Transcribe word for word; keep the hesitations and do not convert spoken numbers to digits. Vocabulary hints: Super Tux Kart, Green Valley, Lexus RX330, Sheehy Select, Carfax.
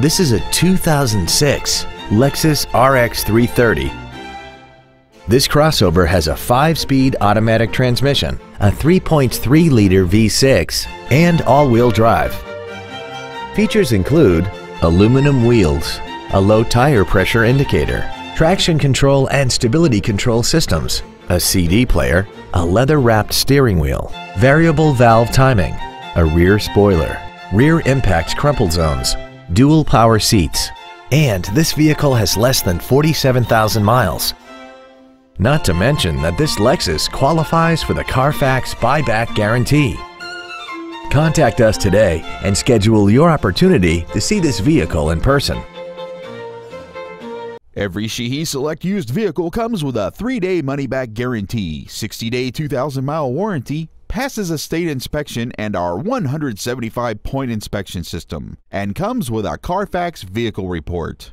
This is a two thousand six Lexus R X three thirty. This crossover has a five-speed automatic transmission, a three point three liter V six, and all-wheel drive. Features include aluminum wheels, a low tire pressure indicator, traction control and stability control systems, a C D player, a leather-wrapped steering wheel, variable valve timing, a rear spoiler, rear impact crumple zones, dual power seats, and this vehicle has less than forty-seven thousand miles. Not to mention that this Lexus qualifies for the Carfax buyback guarantee. Contact us today and schedule your opportunity to see this vehicle in person. Every Sheehy Select used vehicle comes with a three day money-back guarantee, sixty day, two thousand mile warranty, passes a state inspection and our one hundred seventy-five point inspection system, and comes with a Carfax vehicle report.